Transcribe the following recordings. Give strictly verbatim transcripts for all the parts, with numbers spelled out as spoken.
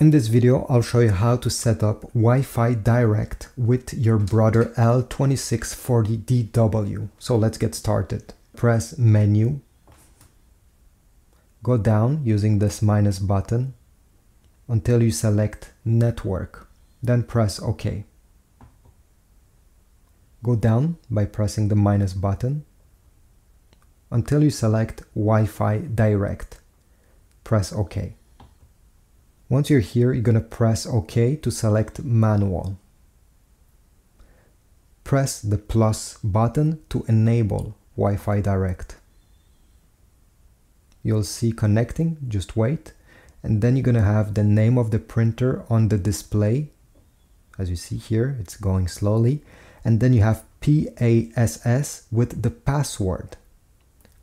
In this video, I'll show you how to set up Wi-Fi Direct with your Brother L twenty-six forty D W. So let's get started. Press Menu. Go down using this minus button until you select Network. Then press OK. Go down by pressing the minus button until you select Wi-Fi Direct. Press OK. Once you're here, you're going to press OK to select Manual. Press the plus button to enable Wi-Fi Direct. You'll see connecting, just wait. And then you're going to have the name of the printer on the display. As you see here, it's going slowly. And then you have P A S S with the password.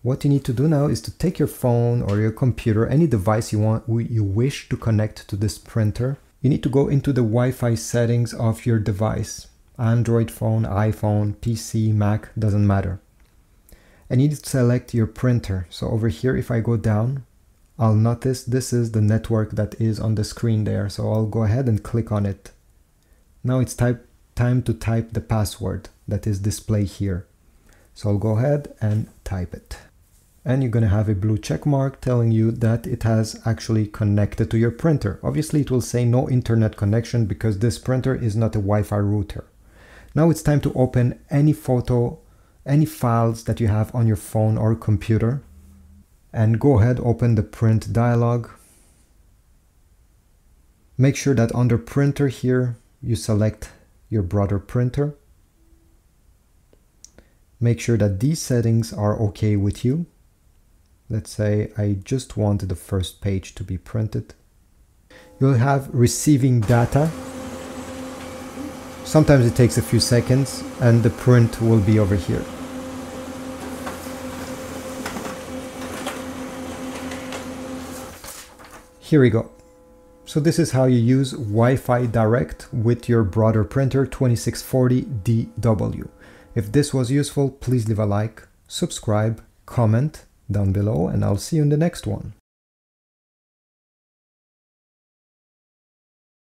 What you need to do now is to take your phone or your computer, any device you want, you wish to connect to this printer. You need to go into the Wi-Fi settings of your device. Android phone, iPhone, P C, Mac, doesn't matter. And you need to select your printer. So over here, if I go down, I'll notice this is the network that is on the screen there. So I'll go ahead and click on it. Now it's type, time to type the password that is displayed here. So I'll go ahead and type it. And you're going to have a blue check mark telling you that it has actually connected to your printer. Obviously, it will say no internet connection because this printer is not a Wi-Fi router. Now it's time to open any photo, any files that you have on your phone or computer. And go ahead, open the print dialog. Make sure that under printer here, you select your Brother printer. Make sure that these settings are okay with you. Let's say I just want the first page to be printed. You'll have receiving data. Sometimes it takes a few seconds and the print will be over here. Here we go. So this is how you use Wi-Fi Direct with your Brother printer twenty-six forty D W. If this was useful, please leave a like, subscribe, comment down below, and I'll see you in the next one.